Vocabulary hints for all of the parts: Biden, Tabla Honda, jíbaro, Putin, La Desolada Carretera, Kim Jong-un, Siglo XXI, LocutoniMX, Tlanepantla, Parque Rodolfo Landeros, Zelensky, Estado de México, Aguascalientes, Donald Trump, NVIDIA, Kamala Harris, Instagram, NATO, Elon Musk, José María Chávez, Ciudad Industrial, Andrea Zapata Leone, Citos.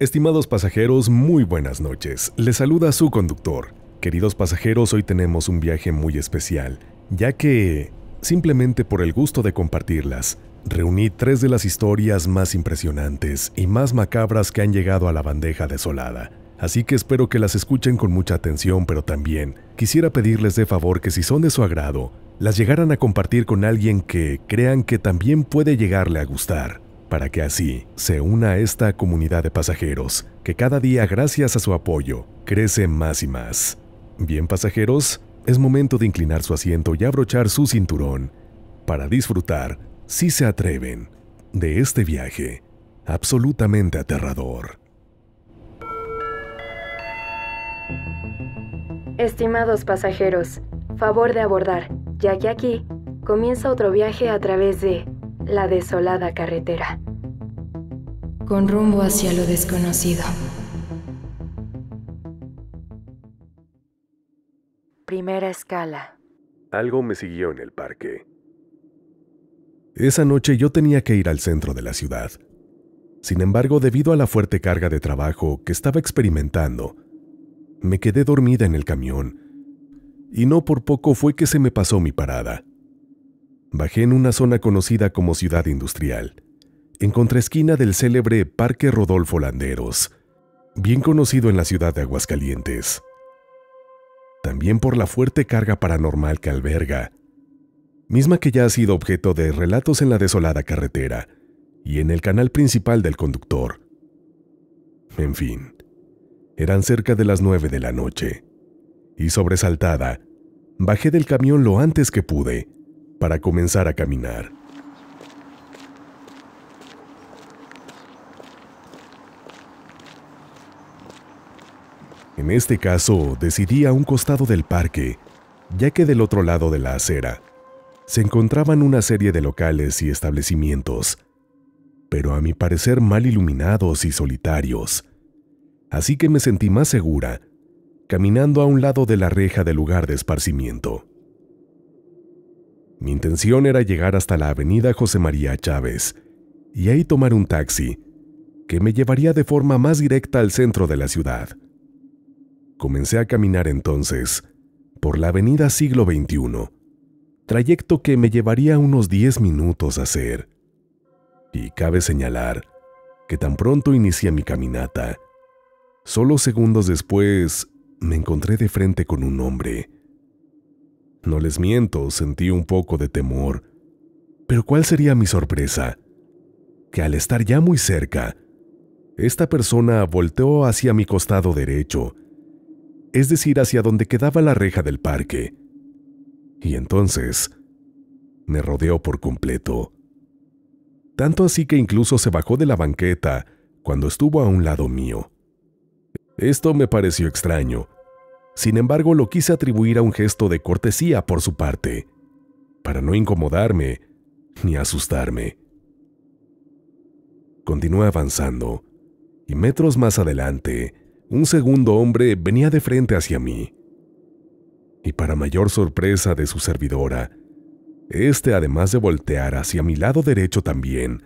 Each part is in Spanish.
Estimados pasajeros, muy buenas noches. Les saluda su conductor. Queridos pasajeros, hoy tenemos un viaje muy especial, ya que, simplemente por el gusto de compartirlas, reuní tres de las historias más impresionantes y más macabras que han llegado a la bandeja desolada. Así que espero que las escuchen con mucha atención, pero también quisiera pedirles de favor que si son de su agrado, las llegaran a compartir con alguien que crean que también puede llegarle a gustar, para que así se una a esta comunidad de pasajeros, que cada día gracias a su apoyo, crece más y más. Bien pasajeros, es momento de inclinar su asiento y abrochar su cinturón, para disfrutar, si se atreven, de este viaje absolutamente aterrador. Estimados pasajeros, favor de abordar, ya que aquí comienza otro viaje a través de La Desolada Carretera, con rumbo hacia lo desconocido. Primera escala. Algo me siguió en el parque. Esa noche yo tenía que ir al centro de la ciudad. Sin embargo, debido a la fuerte carga de trabajo que estaba experimentando, me quedé dormida en el camión, y no por poco fue que se me pasó mi parada. Bajé en una zona conocida como Ciudad Industrial, en contraesquina del célebre Parque Rodolfo Landeros, bien conocido en la ciudad de Aguascalientes. También por la fuerte carga paranormal que alberga, misma que ya ha sido objeto de relatos en La Desolada Carretera y en el canal principal del conductor. En fin, eran cerca de las 9 de la noche, y sobresaltada, bajé del camión lo antes que pude, para comenzar a caminar. En este caso, decidí a un costado del parque, ya que del otro lado de la acera se encontraban una serie de locales y establecimientos, pero a mi parecer mal iluminados y solitarios, así que me sentí más segura caminando a un lado de la reja del lugar de esparcimiento. Mi intención era llegar hasta la avenida José María Chávez y ahí tomar un taxi que me llevaría de forma más directa al centro de la ciudad. Comencé a caminar entonces por la avenida Siglo XXI, trayecto que me llevaría unos 10 minutos a hacer. Y cabe señalar que tan pronto inicié mi caminata, solo segundos después me encontré de frente con un hombre. No les miento, sentí un poco de temor, pero ¿cuál sería mi sorpresa? Que al estar ya muy cerca, esta persona volteó hacia mi costado derecho, es decir, hacia donde quedaba la reja del parque, y entonces me rodeó por completo. Tanto así que incluso se bajó de la banqueta cuando estuvo a un lado mío. Esto me pareció extraño. Sin embargo, lo quise atribuir a un gesto de cortesía por su parte, para no incomodarme ni asustarme. Continué avanzando, y metros más adelante, un segundo hombre venía de frente hacia mí. Y para mayor sorpresa de su servidora, este, además de voltear hacia mi lado derecho también,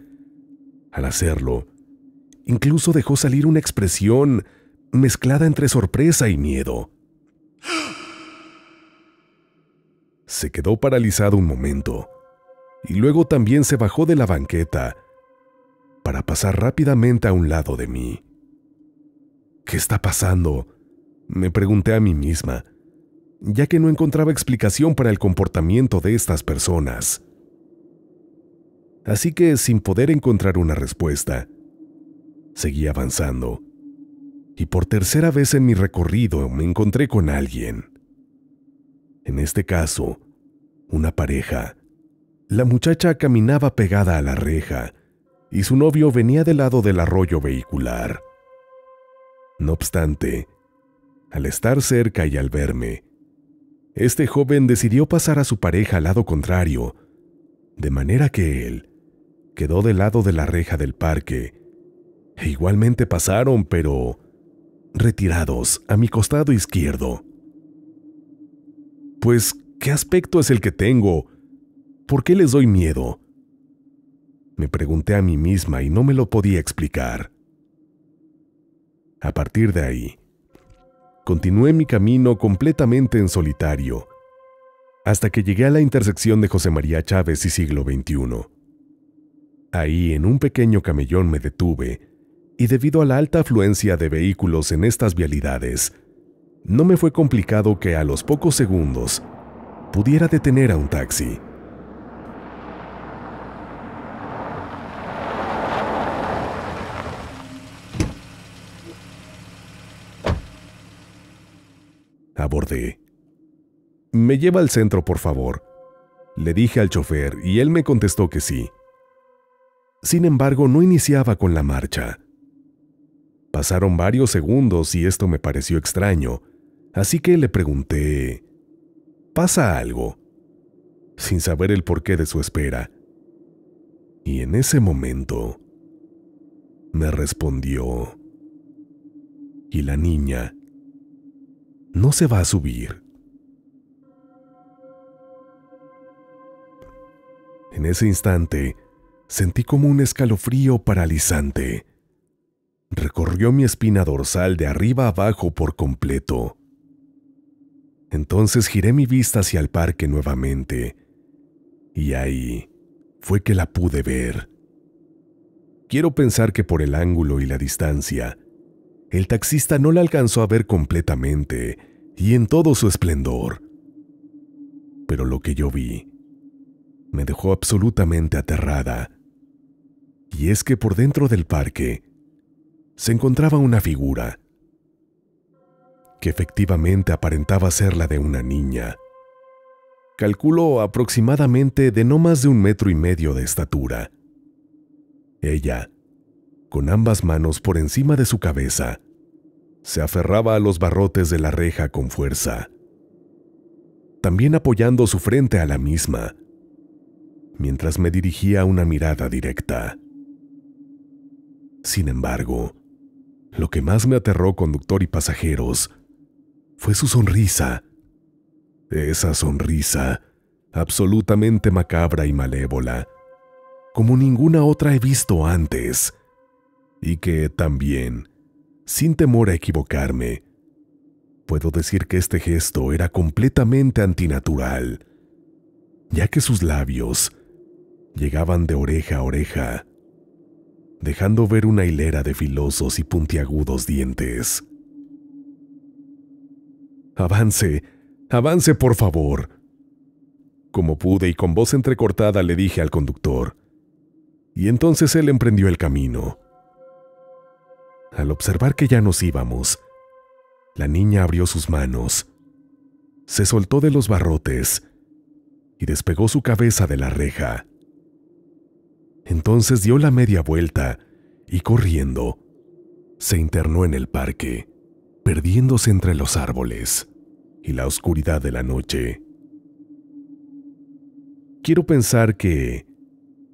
al hacerlo, incluso dejó salir una expresión mezclada entre sorpresa y miedo. Se quedó paralizado un momento, y luego también se bajó de la banqueta para pasar rápidamente a un lado de mí. ¿Qué está pasando?, me pregunté a mí misma, ya que no encontraba explicación para el comportamiento de estas personas. Así que, sin poder encontrar una respuesta, seguí avanzando, y por tercera vez en mi recorrido me encontré con alguien. En este caso, una pareja. La muchacha caminaba pegada a la reja y su novio venía del lado del arroyo vehicular. No obstante, al estar cerca y al verme, este joven decidió pasar a su pareja al lado contrario, de manera que él quedó del lado de la reja del parque, e igualmente pasaron, pero retirados a mi costado izquierdo. Pues, ¿qué aspecto es el que tengo? ¿Por qué les doy miedo?, me pregunté a mí misma y no me lo podía explicar. A partir de ahí, continué mi camino completamente en solitario, hasta que llegué a la intersección de José María Chávez y Siglo XXI. Ahí, en un pequeño camellón, me detuve, y debido a la alta afluencia de vehículos en estas vialidades, no me fue complicado que a los pocos segundos pudiera detener a un taxi. Abordé. «Me lleva al centro, por favor», le dije al chofer, y él me contestó que sí. Sin embargo, no iniciaba con la marcha. Pasaron varios segundos y esto me pareció extraño, así que le pregunté, «¿Pasa algo?», sin saber el porqué de su espera. Y en ese momento, me respondió, «¿Y la niña no se va a subir?». En ese instante, sentí como un escalofrío paralizante. Recorrió mi espina dorsal de arriba abajo por completo. Entonces giré mi vista hacia el parque nuevamente, y ahí fue que la pude ver. Quiero pensar que por el ángulo y la distancia, el taxista no la alcanzó a ver completamente y en todo su esplendor. Pero lo que yo vi me dejó absolutamente aterrada. Y es que por dentro del parque se encontraba una figura que efectivamente aparentaba ser la de una niña. Calculo aproximadamente de no más de 1,5 metros de estatura. Ella, con ambas manos por encima de su cabeza, se aferraba a los barrotes de la reja con fuerza, también apoyando su frente a la misma, mientras me dirigía una mirada directa. Sin embargo, lo que más me aterró, conductor y pasajeros, fue su sonrisa. Esa sonrisa, absolutamente macabra y malévola, como ninguna otra he visto antes, y que también, sin temor a equivocarme, puedo decir que este gesto era completamente antinatural, ya que sus labios llegaban de oreja a oreja, dejando ver una hilera de filosos y puntiagudos dientes. «Avance, avance, por favor». Como pude y con voz entrecortada le dije al conductor, y entonces él emprendió el camino. Al observar que ya nos íbamos, la niña abrió sus manos, se soltó de los barrotes y despegó su cabeza de la reja. Entonces dio la media vuelta y, corriendo, se internó en el parque, perdiéndose entre los árboles y la oscuridad de la noche. Quiero pensar que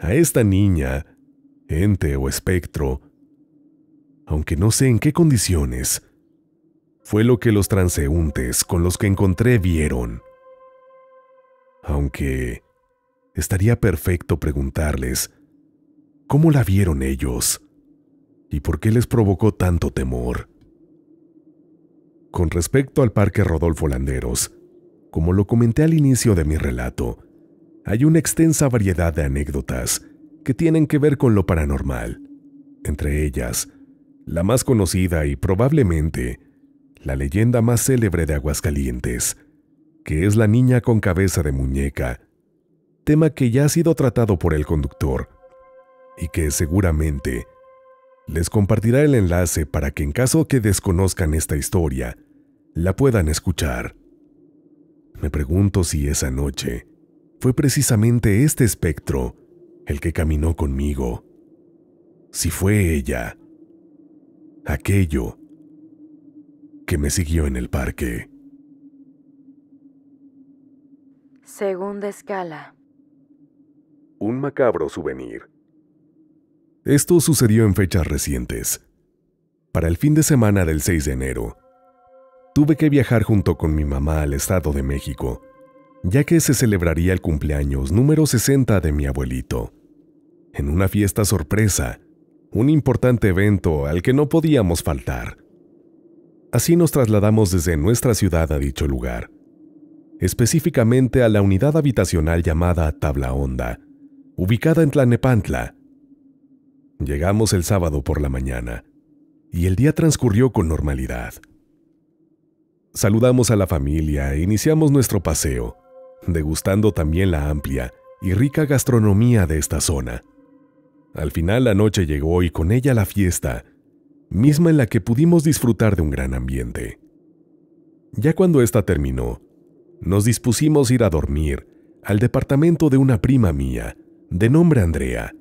a esta niña, ente o espectro, aunque no sé en qué condiciones, fue lo que los transeúntes con los que encontré vieron. Aunque estaría perfecto preguntarles cómo la vieron ellos y por qué les provocó tanto temor. Con respecto al Parque Rodolfo Landeros, como lo comenté al inicio de mi relato, hay una extensa variedad de anécdotas que tienen que ver con lo paranormal. Entre ellas, la más conocida y probablemente la leyenda más célebre de Aguascalientes, que es la niña con cabeza de muñeca, tema que ya ha sido tratado por el conductor y que seguramente les compartirá el enlace para que, en caso que desconozcan esta historia, la puedan escuchar. Me pregunto si esa noche fue precisamente este espectro el que caminó conmigo, si fue ella aquello que me siguió en el parque. Segunda escala. Un macabro souvenir. Esto sucedió en fechas recientes. Para el fin de semana del 6 de enero, tuve que viajar junto con mi mamá al Estado de México, ya que se celebraría el cumpleaños número 60 de mi abuelito. En una fiesta sorpresa, un importante evento al que no podíamos faltar. Así nos trasladamos desde nuestra ciudad a dicho lugar, específicamente a la unidad habitacional llamada Tabla Honda, ubicada en Tlanepantla. Llegamos el sábado por la mañana, y el día transcurrió con normalidad. Saludamos a la familia e iniciamos nuestro paseo, degustando también la amplia y rica gastronomía de esta zona. Al final la noche llegó y con ella la fiesta, misma en la que pudimos disfrutar de un gran ambiente. Ya cuando esta terminó, nos dispusimos a ir a dormir al departamento de una prima mía, de nombre Andrea,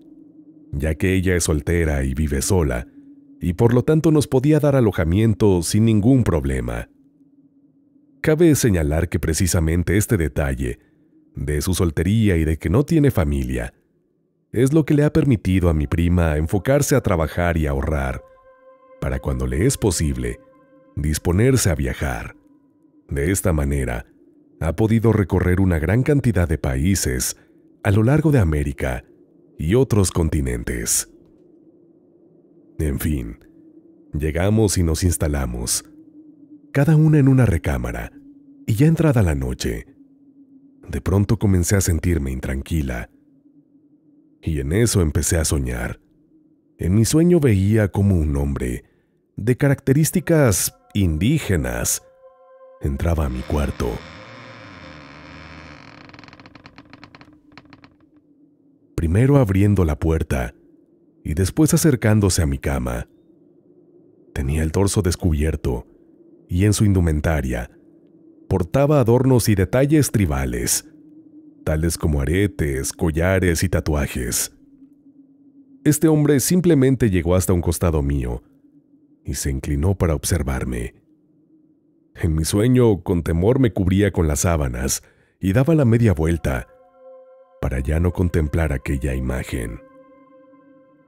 ya que ella es soltera y vive sola, y por lo tanto nos podía dar alojamiento sin ningún problema. Cabe señalar que precisamente este detalle, de su soltería y de que no tiene familia, es lo que le ha permitido a mi prima enfocarse a trabajar y ahorrar, para cuando le es posible, disponerse a viajar. De esta manera, ha podido recorrer una gran cantidad de países a lo largo de América y otros continentes. En fin, llegamos y nos instalamos, cada una en una recámara, y ya entrada la noche, de pronto comencé a sentirme intranquila. Y en eso empecé a soñar. En mi sueño veía como un hombre, de características indígenas, entraba a mi cuarto. Primero abriendo la puerta y después acercándose a mi cama. Tenía el torso descubierto y en su indumentaria portaba adornos y detalles tribales, tales como aretes, collares y tatuajes. Este hombre simplemente llegó hasta un costado mío y se inclinó para observarme. En mi sueño, con temor me cubría con las sábanas y daba la media vuelta para ya no contemplar aquella imagen.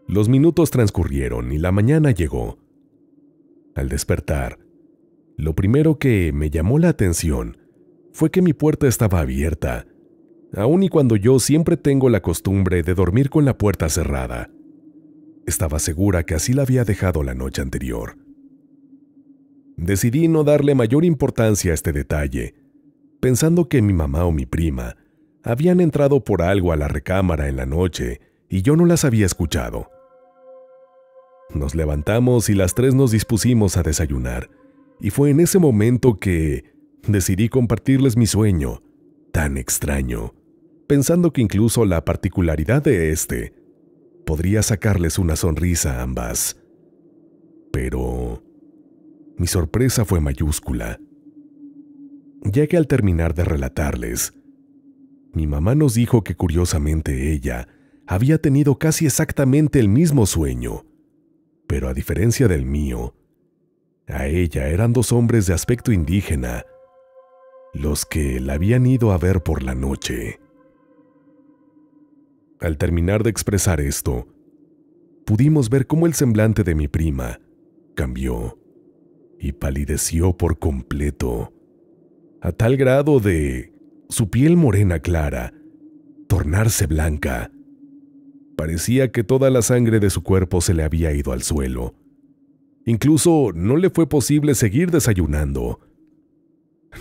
Los minutos transcurrieron y la mañana llegó. Al despertar, lo primero que me llamó la atención fue que mi puerta estaba abierta, aun y cuando yo siempre tengo la costumbre de dormir con la puerta cerrada. Estaba segura que así la había dejado la noche anterior. Decidí no darle mayor importancia a este detalle, pensando que mi mamá o mi prima habían entrado por algo a la recámara en la noche y yo no las había escuchado. Nos levantamos y las tres nos dispusimos a desayunar, y fue en ese momento que decidí compartirles mi sueño tan extraño, pensando que incluso la particularidad de este podría sacarles una sonrisa a ambas. Pero mi sorpresa fue mayúscula, ya que al terminar de relatarles, mi mamá nos dijo que curiosamente ella había tenido casi exactamente el mismo sueño, pero a diferencia del mío, a ella eran dos hombres de aspecto indígena los que la habían ido a ver por la noche. Al terminar de expresar esto, pudimos ver cómo el semblante de mi prima cambió y palideció por completo, a tal grado de su piel morena clara tornarse blanca. Parecía que toda la sangre de su cuerpo se le había ido al suelo. Incluso no le fue posible seguir desayunando.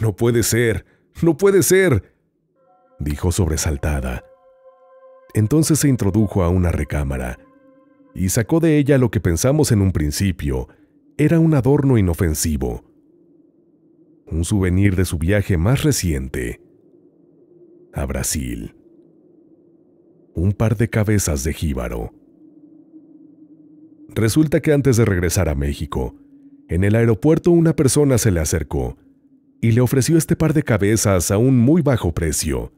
«No puede ser, no puede ser», dijo sobresaltada. Entonces se introdujo a una recámara y sacó de ella lo que pensamos en un principio era un adorno inofensivo, un souvenir de su viaje más reciente a Brasil. Un par de cabezas de jíbaro. Resulta que antes de regresar a México, en el aeropuerto una persona se le acercó y le ofreció este par de cabezas a un muy bajo precio,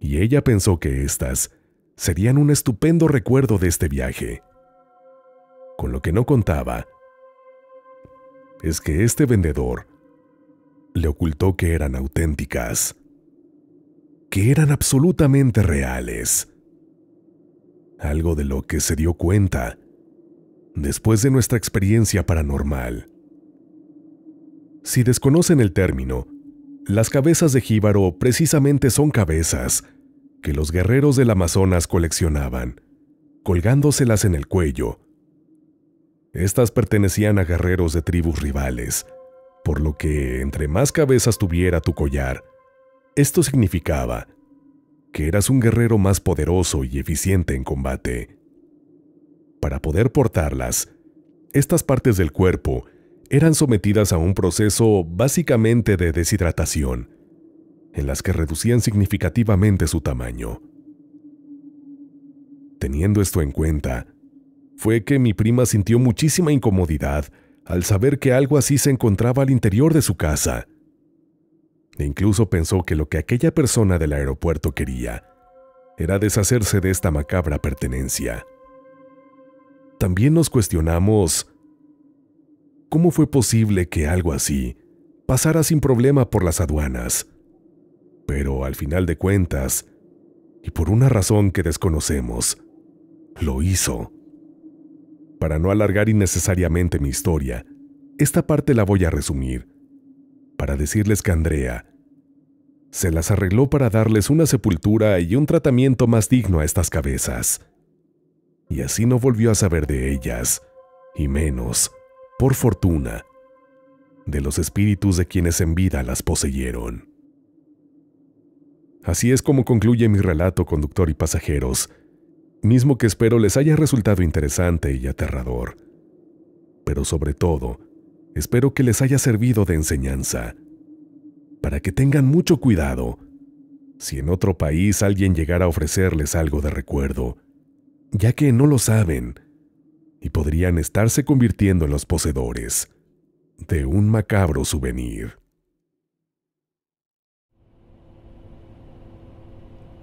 y ella pensó que estas serían un estupendo recuerdo de este viaje. Con lo que no contaba es que este vendedor le ocultó que eran auténticas, que eran absolutamente reales. Algo de lo que se dio cuenta después de nuestra experiencia paranormal. Si desconocen el término, las cabezas de jíbaro precisamente son cabezas que los guerreros del Amazonas coleccionaban, colgándoselas en el cuello. Estas pertenecían a guerreros de tribus rivales, por lo que entre más cabezas tuviera tu collar, esto significaba que eras un guerrero más poderoso y eficiente en combate. Para poder portarlas, estas partes del cuerpo eran sometidas a un proceso básicamente de deshidratación, en las que reducían significativamente su tamaño. Teniendo esto en cuenta, fue que mi prima sintió muchísima incomodidad al saber que algo así se encontraba al interior de su casa. E incluso pensó que lo que aquella persona del aeropuerto quería era deshacerse de esta macabra pertenencia. También nos cuestionamos cómo fue posible que algo así pasara sin problema por las aduanas, pero al final de cuentas, y por una razón que desconocemos, lo hizo. Para no alargar innecesariamente mi historia, esta parte la voy a resumir, para decirles que Andrea se las arregló para darles una sepultura y un tratamiento más digno a estas cabezas, y así no volvió a saber de ellas, y menos, por fortuna, de los espíritus de quienes en vida las poseyeron. Así es como concluye mi relato, conductor y pasajeros, mismo que espero les haya resultado interesante y aterrador, pero sobre todo, espero que les haya servido de enseñanza, para que tengan mucho cuidado si en otro país alguien llegara a ofrecerles algo de recuerdo, ya que no lo saben y podrían estarse convirtiendo en los poseedores de un macabro souvenir.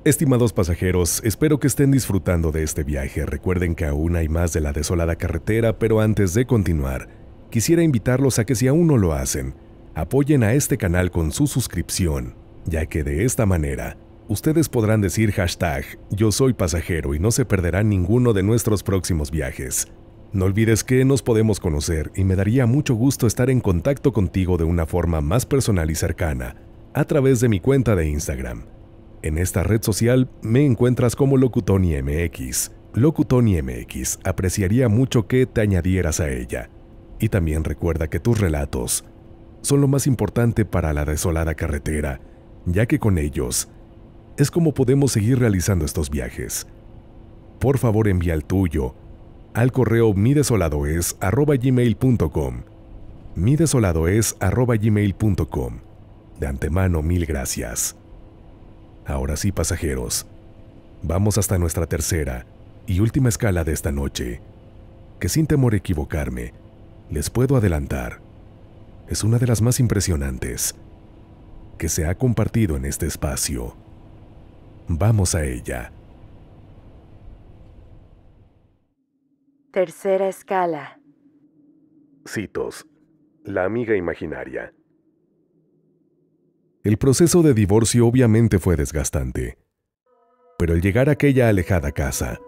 Estimados pasajeros, espero que estén disfrutando de este viaje. Recuerden que aún hay más de La Desolada Carretera, pero antes de continuar, quisiera invitarlos a que si aún no lo hacen, apoyen a este canal con su suscripción, ya que de esta manera, ustedes podrán decir #YoSoyPasajero y no se perderán ninguno de nuestros próximos viajes. No olvides que nos podemos conocer y me daría mucho gusto estar en contacto contigo de una forma más personal y cercana, a través de mi cuenta de Instagram. En esta red social me encuentras como LocutoniMX. LocutoniMX, apreciaría mucho que te añadieras a ella. Y también recuerda que tus relatos son lo más importante para La Desolada Carretera, ya que con ellos es como podemos seguir realizando estos viajes. Por favor, envía el tuyo al correo midesoladoes@gmail.com. midesoladoes@gmail.com. De antemano, mil gracias. Ahora sí, pasajeros, vamos hasta nuestra tercera y última escala de esta noche, que sin temor a equivocarme, les puedo adelantar, es una de las más impresionantes que se ha compartido en este espacio. Vamos a ella. Tercera escala. Citos, la amiga imaginaria. El proceso de divorcio obviamente fue desgastante, pero al llegar a aquella alejada casa,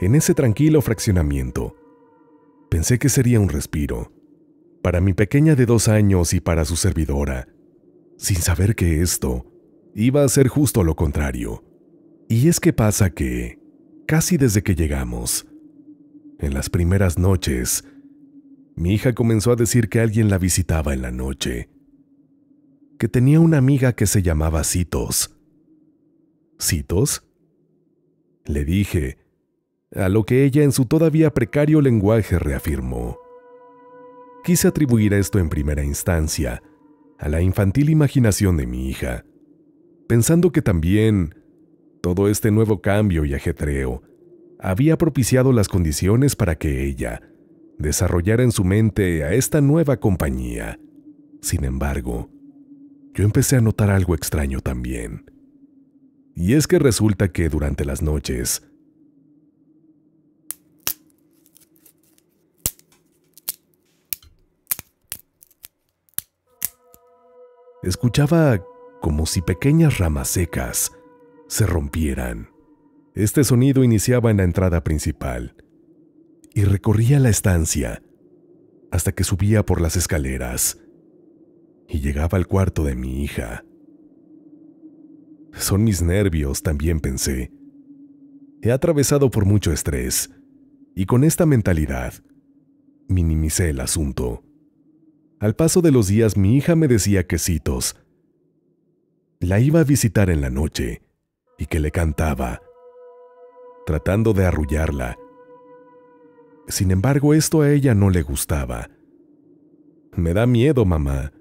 en ese tranquilo fraccionamiento, pensé que sería un respiro, para mi pequeña de 2 años y para su servidora, sin saber que esto iba a ser justo lo contrario. Y es que pasa que, casi desde que llegamos, en las primeras noches, mi hija comenzó a decir que alguien la visitaba en la noche, que tenía una amiga que se llamaba Citos. ¿Citos?, le dije, a lo que ella en su todavía precario lenguaje reafirmó. Quise atribuir esto en primera instancia a la infantil imaginación de mi hija, pensando que también todo este nuevo cambio y ajetreo había propiciado las condiciones para que ella desarrollara en su mente a esta nueva compañía. Sin embargo, yo empecé a notar algo extraño también. Y es que resulta que durante las noches, escuchaba como si pequeñas ramas secas se rompieran. Este sonido iniciaba en la entrada principal y recorría la estancia hasta que subía por las escaleras y llegaba al cuarto de mi hija. Son mis nervios, también pensé. He atravesado por mucho estrés, y con esta mentalidad minimicé el asunto. Al paso de los días mi hija me decía que Citos la iba a visitar en la noche y que le cantaba, tratando de arrullarla. Sin embargo, esto a ella no le gustaba. «Me da miedo, mamá.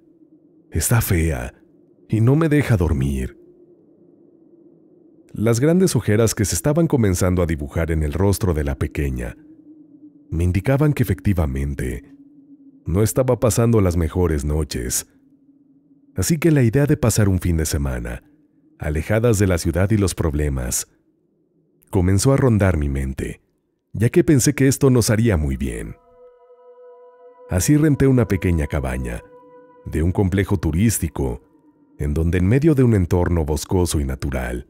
Está fea y no me deja dormir». Las grandes ojeras que se estaban comenzando a dibujar en el rostro de la pequeña me indicaban que efectivamente no estaba pasando las mejores noches. Así que la idea de pasar un fin de semana alejadas de la ciudad y los problemas comenzó a rondar mi mente, ya que pensé que esto nos haría muy bien. Así renté una pequeña cabaña de un complejo turístico en donde, en medio de un entorno boscoso y natural,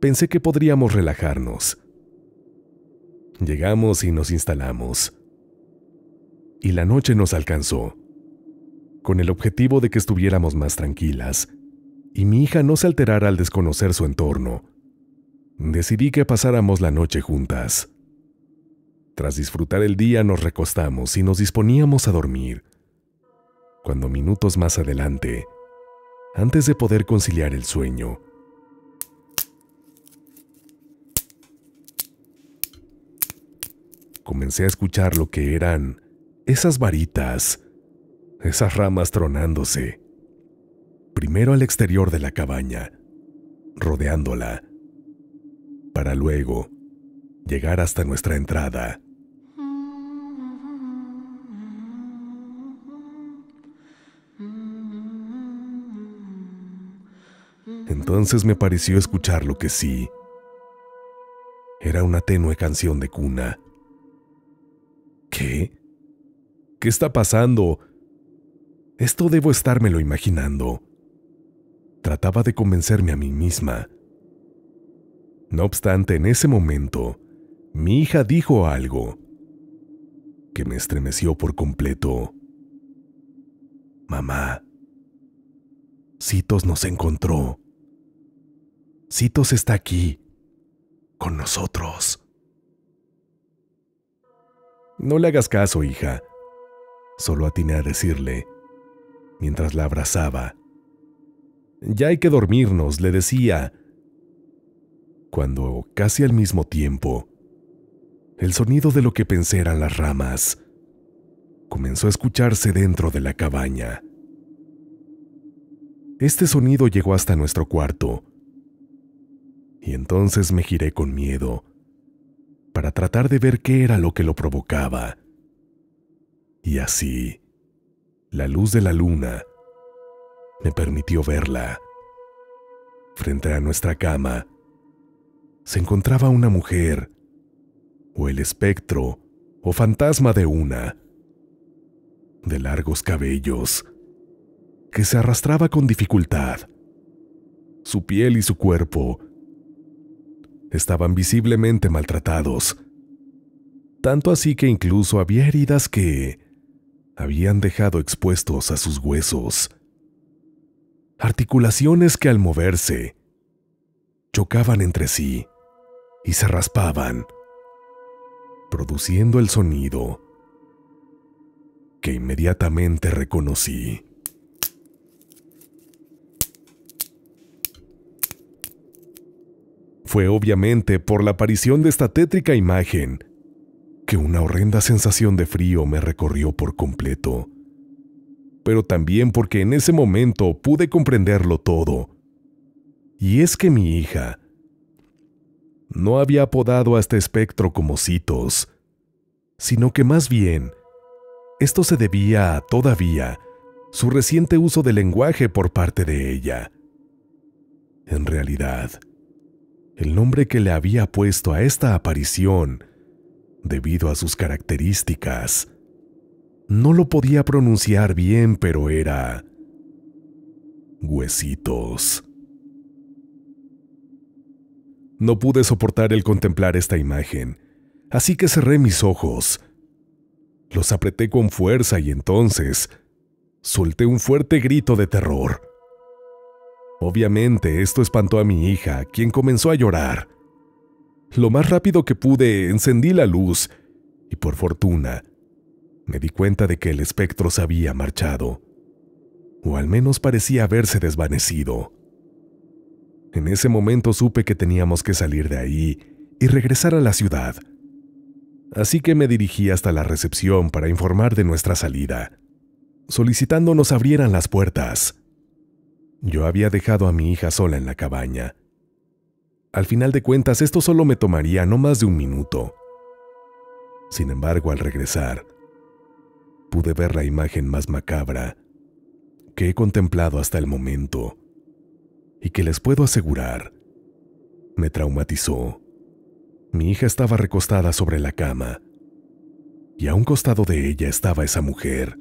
pensé que podríamos relajarnos. Llegamos y nos instalamos. Y la noche nos alcanzó, con el objetivo de que estuviéramos más tranquilas y mi hija no se alterara al desconocer su entorno. Decidí que pasáramos la noche juntas. Tras disfrutar el día nos recostamos y nos disponíamos a dormir, cuando minutos más adelante, antes de poder conciliar el sueño, comencé a escuchar lo que eran esas varitas, esas ramas tronándose, primero al exterior de la cabaña, rodeándola, para luego llegar hasta nuestra entrada. Entonces me pareció escuchar lo que sí era una tenue canción de cuna. ¿Qué? ¿Qué está pasando? Esto debo estármelo imaginando. Trataba de convencerme a mí misma. No obstante, en ese momento, mi hija dijo algo que me estremeció por completo. «Mamá, Citos nos encontró. Citos está aquí, con nosotros». «No le hagas caso, hija», solo atiné a decirle, mientras la abrazaba. «Ya hay que dormirnos», le decía, cuando, casi al mismo tiempo, el sonido de lo que pensé eran las ramas comenzó a escucharse dentro de la cabaña. Este sonido llegó hasta nuestro cuarto, y entonces me giré con miedo para tratar de ver qué era lo que lo provocaba. Y así, la luz de la luna me permitió verla. Frente a nuestra cama se encontraba una mujer, o el espectro o fantasma de una, de largos cabellos, que se arrastraba con dificultad. Su piel y su cuerpo estaban visiblemente maltratados, tanto así que incluso había heridas que habían dejado expuestos a sus huesos, articulaciones que al moverse chocaban entre sí y se raspaban, produciendo el sonido que inmediatamente reconocí. Fue obviamente por la aparición de esta tétrica imagen que una horrenda sensación de frío me recorrió por completo, pero también porque en ese momento pude comprenderlo todo, y es que mi hija no había apodado a este espectro como Citos, sino que más bien esto se debía a, todavía, su reciente uso del lenguaje por parte de ella. En realidad, el nombre que le había puesto a esta aparición, debido a sus características, no lo podía pronunciar bien, pero era Huesitos. No pude soportar el contemplar esta imagen, así que cerré mis ojos. Los apreté con fuerza y entonces solté un fuerte grito de terror. Obviamente esto espantó a mi hija, quien comenzó a llorar. Lo más rápido que pude, encendí la luz y, por fortuna, me di cuenta de que el espectro se había marchado, o al menos parecía haberse desvanecido. En ese momento supe que teníamos que salir de ahí y regresar a la ciudad, así que me dirigí hasta la recepción para informar de nuestra salida, solicitando nos abrieran las puertas. Yo había dejado a mi hija sola en la cabaña. Al final de cuentas, esto solo me tomaría no más de un minuto. Sin embargo, al regresar, pude ver la imagen más macabra que he contemplado hasta el momento y que les puedo asegurar, me traumatizó. Mi hija estaba recostada sobre la cama y a un costado de ella estaba esa mujer.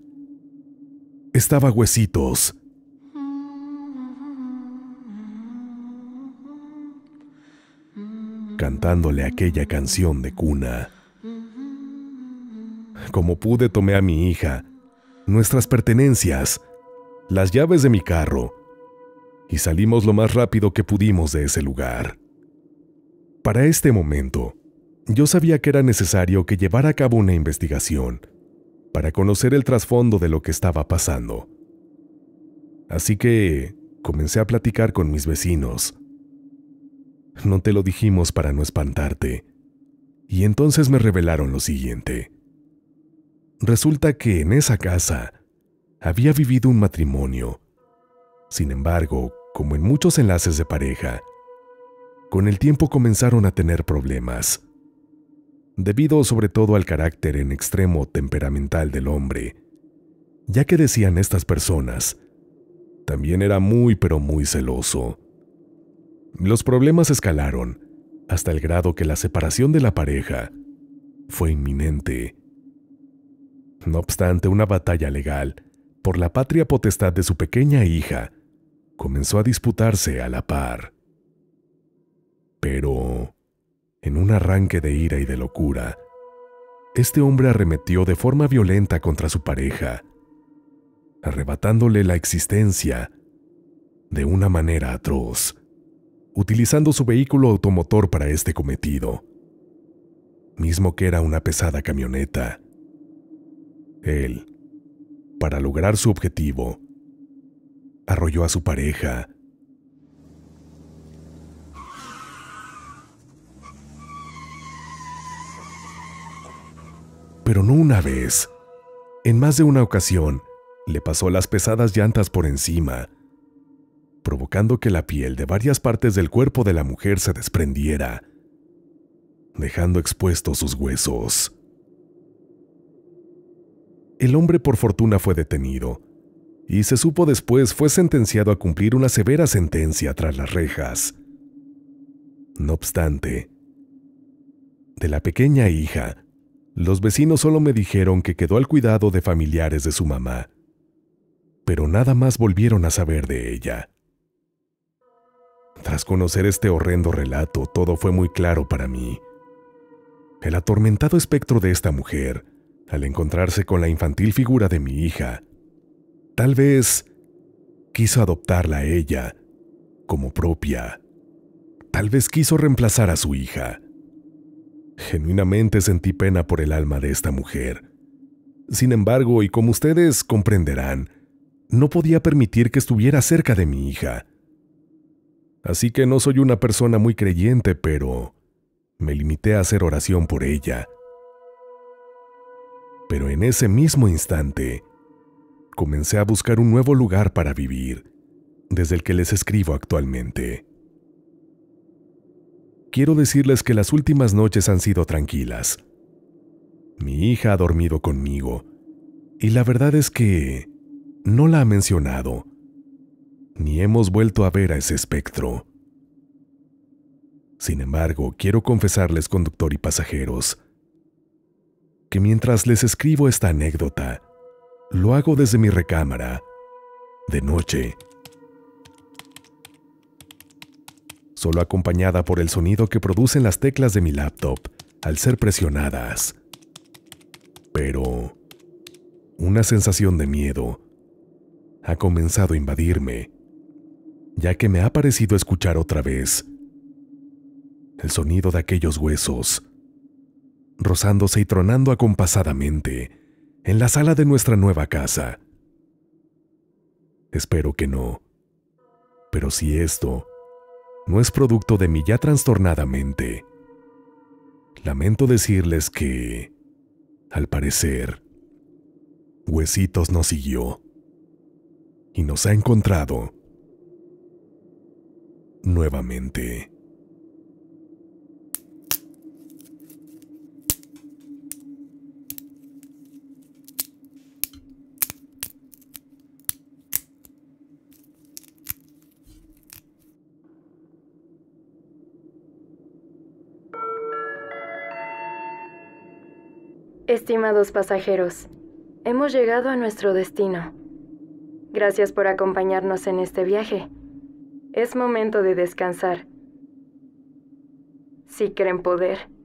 Estaba Huesitos. Cantándole aquella canción de cuna. Como pude, tomé a mi hija, nuestras pertenencias, las llaves de mi carro, y salimos lo más rápido que pudimos de ese lugar. Para este momento, yo sabía que era necesario que llevara a cabo una investigación para conocer el trasfondo de lo que estaba pasando. Así que comencé a platicar con mis vecinos. No te lo dijimos para no espantarte. Y entonces me revelaron lo siguiente. Resulta que en esa casa había vivido un matrimonio. Sin embargo, como en muchos enlaces de pareja, con el tiempo comenzaron a tener problemas, debido sobre todo al carácter en extremo temperamental del hombre, ya que decían estas personas, también era muy pero muy celoso. Los problemas escalaron hasta el grado que la separación de la pareja fue inminente. No obstante, una batalla legal por la patria potestad de su pequeña hija comenzó a disputarse a la par. Pero, en un arranque de ira y de locura, este hombre arremetió de forma violenta contra su pareja, arrebatándole la existencia de una manera atroz, utilizando su vehículo automotor para este cometido, mismo que era una pesada camioneta. Él, para lograr su objetivo, arrolló a su pareja. Pero no una vez, en más de una ocasión, le pasó las pesadas llantas por encima, provocando que la piel de varias partes del cuerpo de la mujer se desprendiera, dejando expuestos sus huesos. El hombre, por fortuna, fue detenido, y se supo después fue sentenciado a cumplir una severa sentencia tras las rejas. No obstante, de la pequeña hija, los vecinos solo me dijeron que quedó al cuidado de familiares de su mamá, pero nada más volvieron a saber de ella. Tras conocer este horrendo relato, todo fue muy claro para mí. El atormentado espectro de esta mujer, al encontrarse con la infantil figura de mi hija, tal vez quiso adoptarla a ella como propia. Tal vez quiso reemplazar a su hija. Genuinamente sentí pena por el alma de esta mujer. Sin embargo, y como ustedes comprenderán, no podía permitir que estuviera cerca de mi hija. Así que no soy una persona muy creyente, pero me limité a hacer oración por ella. Pero en ese mismo instante, comencé a buscar un nuevo lugar para vivir, desde el que les escribo actualmente. Quiero decirles que las últimas noches han sido tranquilas. Mi hija ha dormido conmigo, y la verdad es que no la ha mencionado, ni hemos vuelto a ver a ese espectro. Sin embargo, quiero confesarles, conductor y pasajeros, que mientras les escribo esta anécdota, lo hago desde mi recámara, de noche, solo acompañada por el sonido que producen las teclas de mi laptop al ser presionadas. Pero una sensación de miedo ha comenzado a invadirme, ya que me ha parecido escuchar otra vez el sonido de aquellos huesos, rozándose y tronando acompasadamente, en la sala de nuestra nueva casa. Espero que no, pero si esto no es producto de mi ya trastornada mente, lamento decirles que, al parecer, Huesitos nos siguió y nos ha encontrado nuevamente. Estimados pasajeros, hemos llegado a nuestro destino. Gracias por acompañarnos en este viaje. Es momento de descansar, si creen poder.